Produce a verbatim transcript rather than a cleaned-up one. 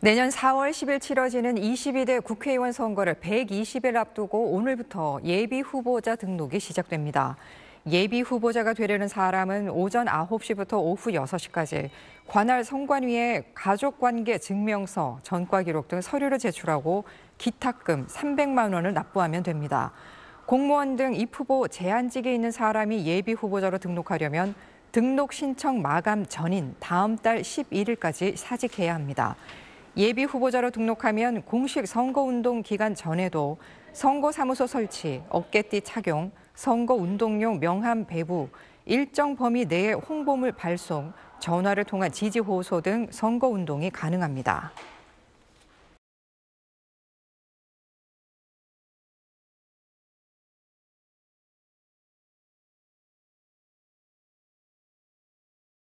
내년 사월 십일 치러지는 이십이대 국회의원 선거를 백이십일 앞두고 오늘부터 예비 후보자 등록이 시작됩니다. 예비 후보자가 되려는 사람은 오전 아홉시부터 오후 여섯시까지 관할 선관위에 가족관계 증명서, 전과기록 등 서류를 제출하고 기탁금 삼백만 원을 납부하면 됩니다. 공무원 등 입후보 제한직에 있는 사람이 예비 후보자로 등록하려면 등록 신청 마감 전인 다음 달 십일일까지 사직해야 합니다. 예비 후보자로 등록하면 공식 선거운동 기간 전에도 선거사무소 설치, 어깨띠 착용, 선거운동용 명함 배부, 일정 범위 내에 홍보물 발송, 전화를 통한 지지호소 등 선거운동이 가능합니다.